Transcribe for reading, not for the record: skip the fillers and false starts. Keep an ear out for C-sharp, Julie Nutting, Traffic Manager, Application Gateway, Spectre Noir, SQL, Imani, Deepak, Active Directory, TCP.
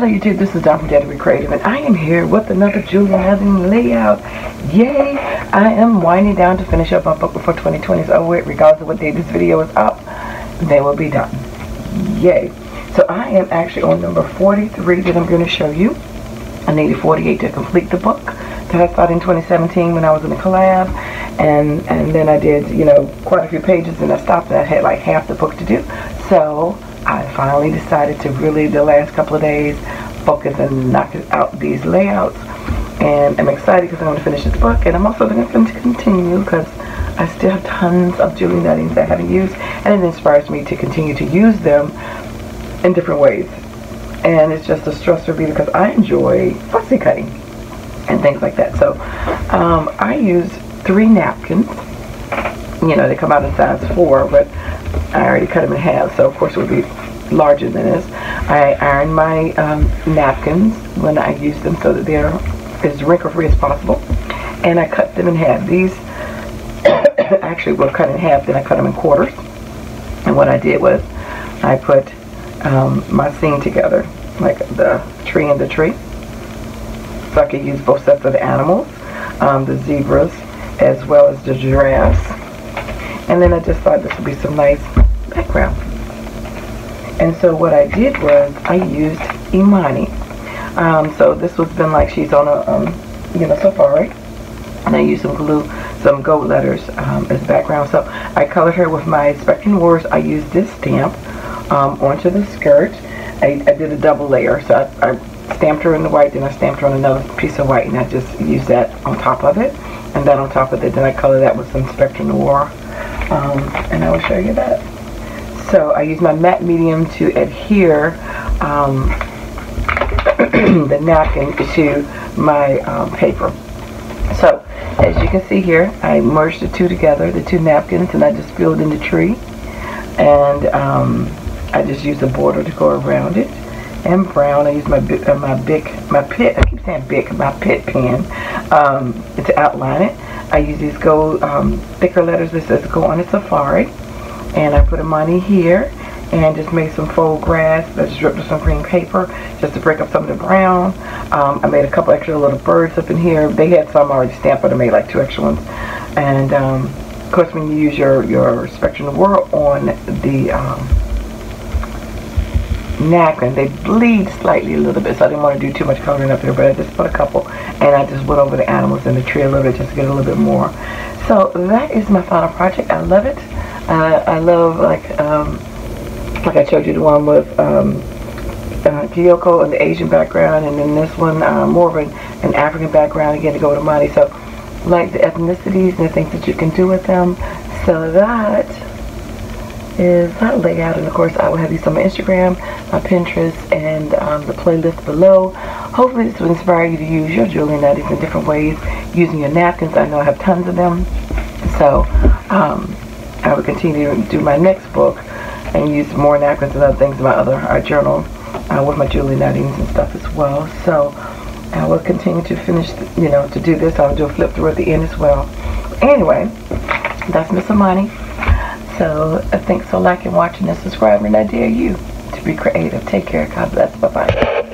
Hello YouTube, this is Don from Deadwood Creative, and I am here with another Julie Nutting layout. Yay! I am winding down to finish up my book before 2020 is over. Regardless of what day this video is up, they will be done. Yay! So I am actually on number 43 that I'm going to show you. I needed 48 to complete the book that I started in 2017 when I was in a collab, and then I did, you know, quite a few pages, and I stopped, and I had like half the book to do. So I finally decided to really, the last couple of days, focus and knock out these layouts. And I'm excited because I want to finish this book. And I'm also going to continue because I still have tons of Julie Nuttings that I haven't used. And it inspires me to continue to use them in different ways. And it's just a stress relief because I enjoy fussy cutting and things like that. So I used 3 napkins. You know, they come out in size 4, but I already cut them in half, so of course it would be larger than this. I iron my napkins when I use them so that they're as wrinkle-free as possible, and I cut them in half. These actually were cut in half, then I cut them in quarters, and what I did was I put my seam together, like the tree and the tree, so I could use both sets of the animals, the zebras, as well as the giraffes. And then I just thought this would be some nice background. And so what I did was I used Imani. So this was been like she's on a you know, safari, and I used some glue, some gold letters as background. So I colored her with my Spectre Noir. I used this stamp onto the skirt. I did a double layer, so I stamped her in the white, then I stamped her on another piece of white, and I just used that on top of it, and then on top of it, then I colored that with some Spectre Noir. And I will show you that. So I use my matte medium to adhere the napkin to my paper. So as you can see here, I merged the two together, the two napkins, and I just filled in the tree, and I just used a border to go around it. And brown, I used my pit pen to outline it. I use these gold thicker letters that says go on a safari, and I put Imani here and just made some faux grass that just dripped with some green paper just to break up some of the brown. I made a couple extra little birds up in here. They had some already stamped, but I made like 2 extra ones. And of course, when you use your Spectre Noir on the napkin, they bleed slightly a little bit, so I didn't want to do too much coloring up here, but I just put a couple, and I just went over the animals in the tree a little bit just to get a little bit more. So that is my final project. I love it. I love, like I showed you, the one with Kyoko and the Asian background, and then this one more of an African background again to go with Imani. So like the ethnicities and the things that you can do with them. So that is that layout, and of course I will have these on my Instagram, my Pinterest, and the playlist below. Hopefully this will inspire you to use your Julie Nuttings in different ways, using your napkins. I know I have tons of them, so I will continue to do my next book and use more napkins and other things in my other journal with my Julie Nuttings and stuff as well. So I will continue to finish, you know, to do this. I'll do a flip through at the end as well. Anyway, that's Miss Imani. So, thanks for liking, watching, and subscribing. I dare you to be creative. Take care. God bless. Bye-bye.